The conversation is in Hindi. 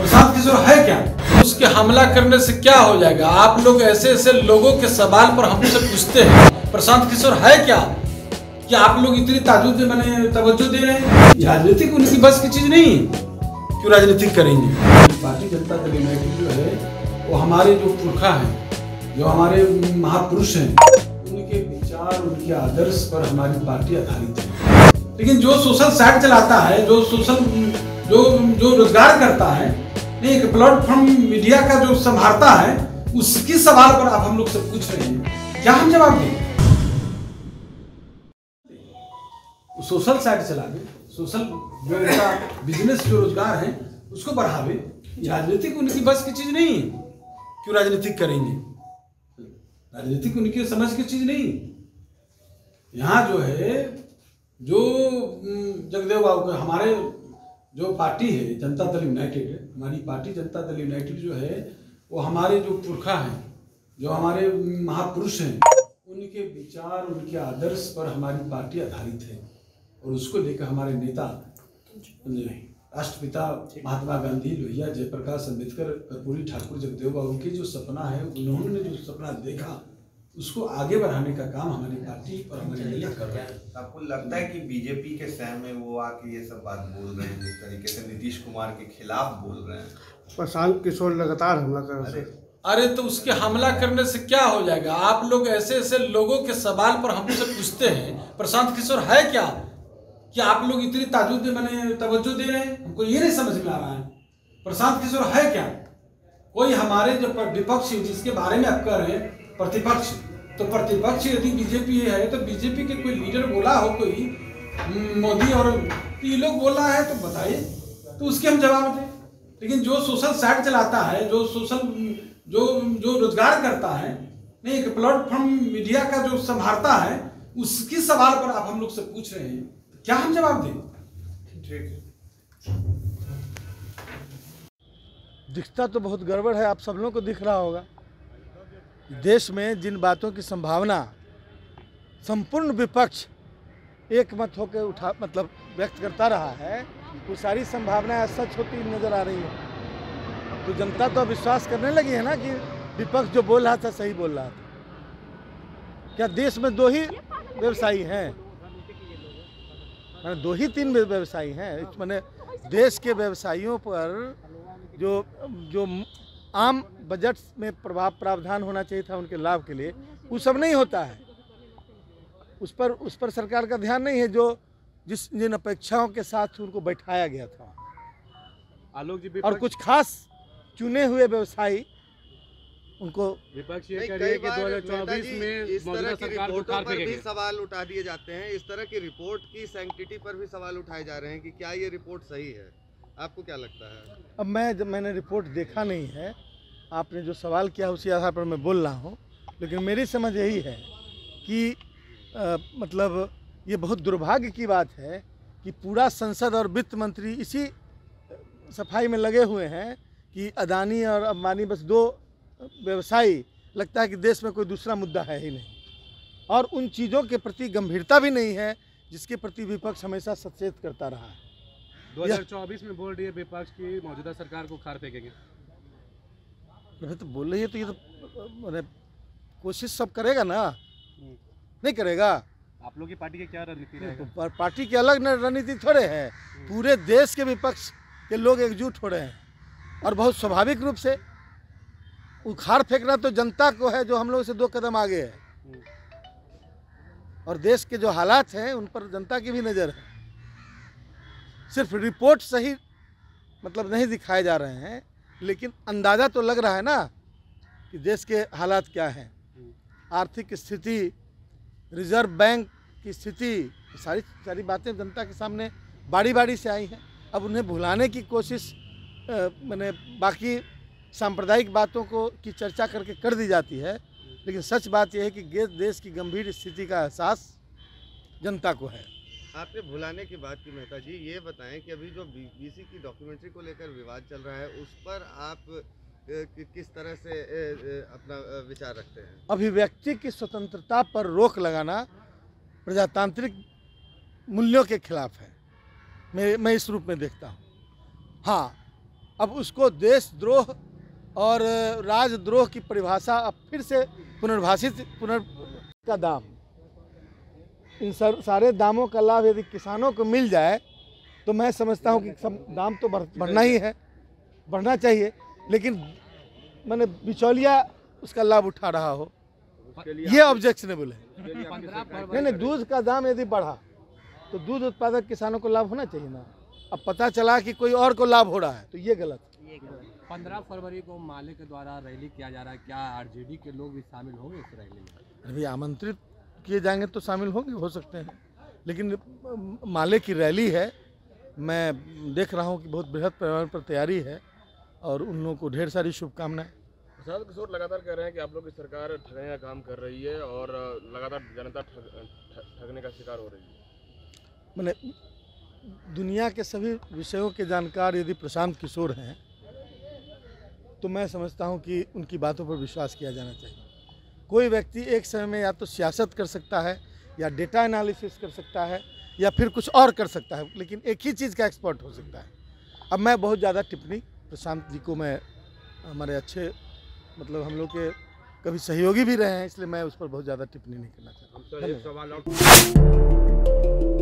प्रशांत किशोर है क्या? उसके हमला करने से क्या हो जाएगा? आप लोग ऐसे ऐसे लोगों के सवाल पर हमसे पूछते हैं प्रशांत किशोर है क्या, कि आप लोग इतनी तवज्जो दे रहे हैं। राजनीतिक उनकी बस की चीज नहीं है, क्यों राजनीतिक करेंगे। पार्टी जनता दल यूनाइटेड जो है वो हमारे जो पुरखा हैं, जो हमारे महापुरुष हैं, उनके विचार उनके आदर्श पर हमारी पार्टी आधारित है। लेकिन जो सोशल साइट चलाता है, जो रोजगार करता है, एक प्लेटफॉर्म मीडिया का जो संभालता है, उसके सवाल पर आप हम लोग सब पूछ रहे हैं, क्या हम जवाब दें? सोशल साइट चलावे, सोशल बिजनेस जो रोजगार है उसको बढ़ावे। राजनीतिक उनकी बस की चीज नहीं है, क्यों राजनीतिक करेंगे। राजनीतिक उनकी समझ की चीज नहीं। यहाँ जो है जो जगदेव बाबू हमारे जो पार्टी है जनता दल यूनाइटेड है, हमारी पार्टी जनता दल यूनाइटेड जो है वो हमारे जो पुरखा हैं, जो हमारे महापुरुष हैं, उनके विचार उनके आदर्श पर हमारी पार्टी आधारित है। और उसको लेकर हमारे नेता राष्ट्रपिता महात्मा गांधी, लोहिया, जयप्रकाश, अम्बेडकर, कर्पूरी ठाकुर, जगदेव बाबू की जो सपना है, उन्होंने जो सपना देखा उसको आगे बढ़ाने का काम हमारी पार्टी और हमारे नेता कर रहे हैं। आपको लगता है कि बीजेपी के सहम में वो आके ये सब बात बोल रहे हैं, जिस तरीके से नीतीश कुमार के खिलाफ बोल रहे हैं, प्रशांत किशोर लगातार हमला कर रहे हैं। अरे तो उसके हमला करने से क्या हो जाएगा? आप लोग ऐसे ऐसे लोगों के सवाल पर हमसे पूछते हैं प्रशांत किशोर है क्या, कि आप लोग इतनी तवज्जो दे रहे हैं। हमको ये नहीं समझ में आ रहा है प्रशांत किशोर है क्या। कोई हमारे जो विपक्ष जिसके बारे में आप कह रहे हैं प्रतिपक्ष, तो प्रतिपक्ष यदि बीजेपी है तो बीजेपी के कोई लीडर बोला हो, कोई मोदी और ये लोग बोला है तो बताइए, तो उसके हम जवाब दें। लेकिन जो सोशल साइट चलाता है, जो रोजगार करता है, नहीं एक प्लेटफॉर्म मीडिया का जो संभालता है, उसके सवाल पर आप हम लोग से पूछ रहे हैं, तो क्या हम जवाब दें? ठीक दिखता तो बहुत गड़बड़ है, आप सब लोगों को दिख रहा होगा। देश में जिन बातों की संभावना संपूर्ण विपक्ष एक मत होकर व्यक्त करता रहा है, वो सारी संभावनाएं सच होती नजर आ रही है। तो जनता तो विश्वास करने लगी है ना कि विपक्ष जो बोल रहा था सही बोल रहा था। क्या देश में दो ही व्यवसायी हैं? मैंने दो ही तीन व्यवसायी हैं। मैंने देश के व्यवसायियों पर जो आम बजट में प्रावधान होना चाहिए था उनके लाभ के लिए, वो सब नहीं होता है। उस पर सरकार का ध्यान नहीं है, जिन अपेक्षाओं के साथ उनको बैठाया गया था। आलोक जी, और कुछ खास चुने हुए व्यवसायी उनको विपक्ष ये कह रही है कि 2024 में इस तरह की रिपोर्टों पर भी सवाल उठा दिए जाते हैं। इस तरह की रिपोर्ट की सैंक्टिटी पर भी सवाल उठाए जा रहे हैं कि क्या ये रिपोर्ट सही है, आपको क्या लगता है? अब मैंने रिपोर्ट देखा नहीं है, आपने जो सवाल किया उसी आधार पर मैं बोल रहा हूँ। लेकिन मेरी समझ यही है कि ये बहुत दुर्भाग्य की बात है कि पूरा संसद और वित्त मंत्री इसी सफाई में लगे हुए हैं कि अदानी और अंबानी बस दो व्यवसायी। लगता है कि देश में कोई दूसरा मुद्दा है ही नहीं, और उन चीज़ों के प्रति गंभीरता भी नहीं है जिसके प्रति विपक्ष हमेशा सचेत करता रहा है। 2024 में बोल रही है विपक्ष की मौजूदा सरकार को खार फेंकेंगे, तो बोल रही है, तो ये तो मैंने कोशिश सब करेगा ना, नहीं करेगा। आप लोग की पार्टी की क्या रणनीति है? तो पार्टी की अलग रणनीति थोड़े है, पूरे देश के विपक्ष के लोग एकजुट हो रहे हैं। और बहुत स्वाभाविक रूप से उखाड़ फेंकना तो जनता को है जो हम लोग से दो कदम आगे है, और देश के जो हालात हैं उन पर जनता की भी नज़र है। सिर्फ रिपोर्ट सही नहीं दिखाए जा रहे हैं, लेकिन अंदाज़ा तो लग रहा है ना कि देश के हालात क्या हैं, आर्थिक स्थिति, रिजर्व बैंक की स्थिति, सारी बातें जनता के सामने बारी बारी से आई हैं। अब उन्हें भुलाने की कोशिश बाकी सांप्रदायिक बातों की चर्चा करके कर दी जाती है। लेकिन सच बात यह है कि देश की गंभीर स्थिति का एहसास जनता को है। आपने भुलाने की बात की मेहता जी, ये बताएं कि अभी जो बीबीसी की डॉक्यूमेंट्री को लेकर विवाद चल रहा है उस पर आप किस तरह से अपना विचार रखते हैं? अभिव्यक्ति की स्वतंत्रता पर रोक लगाना प्रजातांत्रिक मूल्यों के खिलाफ है, मैं इस रूप में देखता हूँ। हाँ, अब उसको देशद्रोह और राजद्रोह की परिभाषा अब फिर से पुनर्भाषित का दाम, इन सारे दामों का लाभ यदि किसानों को मिल जाए तो मैं समझता हूं कि दाम तो बढ़ना ही है, बढ़ना चाहिए, लेकिन मैंने बिचौलिया उसका लाभ उठा रहा हो, ये ऑब्जेक्शनेबल है। नहीं, दूध का दाम यदि बढ़ा तो दूध उत्पादक किसानों को लाभ होना चाहिए ना। अब पता चला कि कोई और को लाभ हो रहा है तो ये गलत। 15 फरवरी को माले के द्वारा रैली किया जा रहा है, क्या RJD के लोग भी शामिल होंगे इस रैली में? अभी आमंत्रित किए जाएंगे तो शामिल होंगे, हो सकते हैं, लेकिन माले की रैली है, मैं देख रहा हूँ कि बहुत बृहद पैमाने पर तैयारी है और उन लोगों को ढेर सारी शुभकामनाएं। प्रशांत किशोर लगातार कह रहे हैं कि आप लोग की सरकार ठगने का काम कर रही है और लगातार जनता ठगने का शिकार हो रही है। मैंने दुनिया के सभी विषयों के जानकार यदि प्रशांत किशोर हैं तो मैं समझता हूं कि उनकी बातों पर विश्वास किया जाना चाहिए। कोई व्यक्ति एक समय में या तो सियासत कर सकता है या डेटा एनालिसिस कर सकता है या फिर कुछ और कर सकता है, लेकिन एक ही चीज़ का एक्सपर्ट हो सकता है। अब मैं बहुत ज़्यादा टिप्पणी प्रशांत जी को, मैं हमारे अच्छे मतलब हम लोग के कभी सहयोगी भी रहे हैं, इसलिए मैं उस पर बहुत ज़्यादा टिप्पणी नहीं करना चाहता।